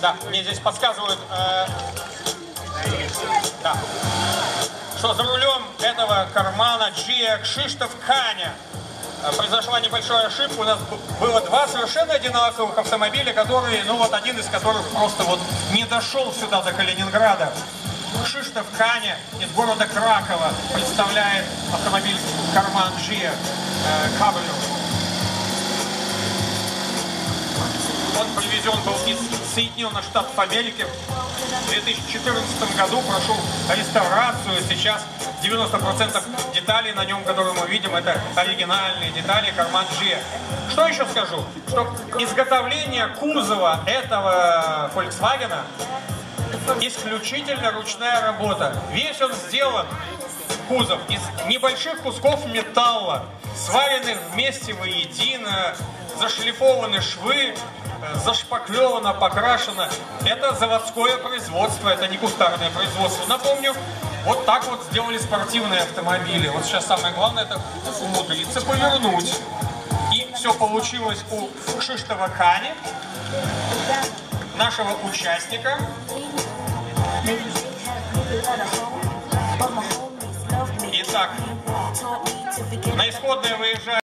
Да, мне здесь подсказывают, да, что за рулем этого кармана Джи Кшиштоф Каня произошла небольшая ошибка. У нас было два совершенно одинаковых автомобиля, которые, ну вот один из которых просто вот не дошел сюда до Калининграда. Кшиштоф Каня из города Кракова представляет автомобиль Карман Джи Кабрио. Он привезен был из Соединенных Штатов Америки в 2014 году, прошел реставрацию. Сейчас 90% деталей на нем, которые мы видим, это оригинальные детали Карман Джи. Что еще скажу? Что изготовление кузова этого Volkswagen исключительно ручная работа. Весь он сделан, кузов, из небольших кусков металла, сварены вместе воедино, зашлифованы швы, зашпаклевано, покрашено. Это заводское производство, это не кустарное производство. Напомню, вот так вот сделали спортивные автомобили. Вот сейчас самое главное — это умудриться повернуть. И все получилось у Кшиштофа Кани, нашего участника. Итак, на исходное выезжаем.